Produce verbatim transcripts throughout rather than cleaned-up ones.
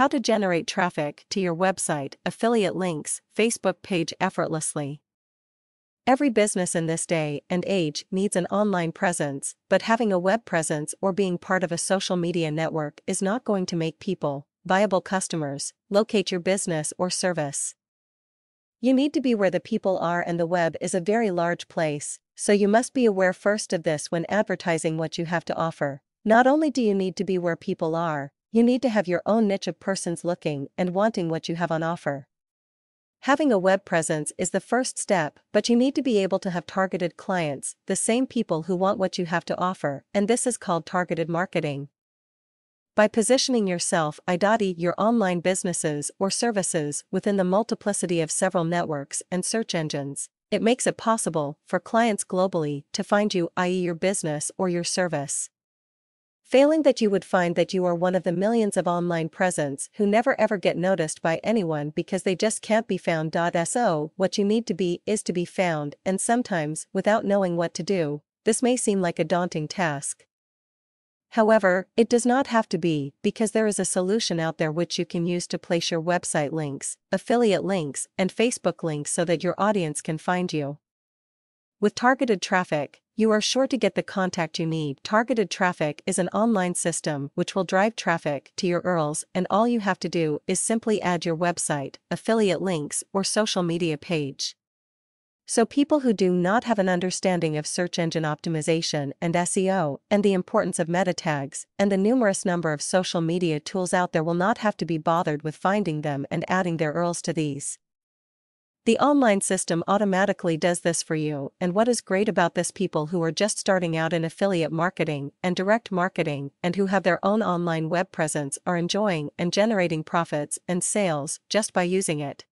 How to generate traffic to your website, affiliate links, Facebook page effortlessly. Every business in this day and age needs an online presence, but having a web presence or being part of a social media network is not going to make people, viable customers, locate your business or service. You need to be where the people are, and the web is a very large place, so you must be aware first of this when advertising what you have to offer. Not only do you need to be where people are, you need to have your own niche of persons looking and wanting what you have on offer. Having a web presence is the first step, but you need to be able to have targeted clients, the same people who want what you have to offer, and this is called targeted marketing. By positioning yourself, i.e. your online businesses or services, within the multiplicity of several networks and search engines, it makes it possible for clients globally to find you, that is your business or your service. Failing that, you would find that you are one of the millions of online presence who never ever get noticed by anyone because they just can't be found. So, what you need to be is to be found, and sometimes without knowing what to do. This may seem like a daunting task. However, it does not have to be, because there is a solution out there which you can use to place your website links, affiliate links, and Facebook links so that your audience can find you. With targeted traffic, you are sure to get the contact you need. Targeted traffic is an online system which will drive traffic to your U R Ls, and all you have to do is simply add your website, affiliate links, or social media page. So people who do not have an understanding of search engine optimization and S E O and the importance of meta tags and the numerous number of social media tools out there will not have to be bothered with finding them and adding their U R Ls to these. The online system automatically does this for you, and what is great about this, people who are just starting out in affiliate marketing and direct marketing and who have their own online web presence are enjoying and generating profits and sales just by using it.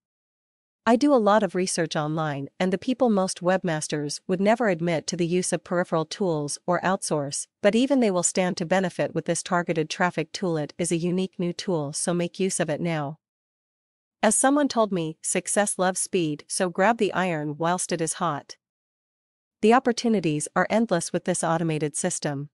I do a lot of research online, and the people, most webmasters would never admit to the use of peripheral tools or outsource, but even they will stand to benefit with this targeted traffic tool. It is a unique new tool, so make use of it now. As someone told me, success loves speed, so grab the iron whilst it is hot. The opportunities are endless with this automated system.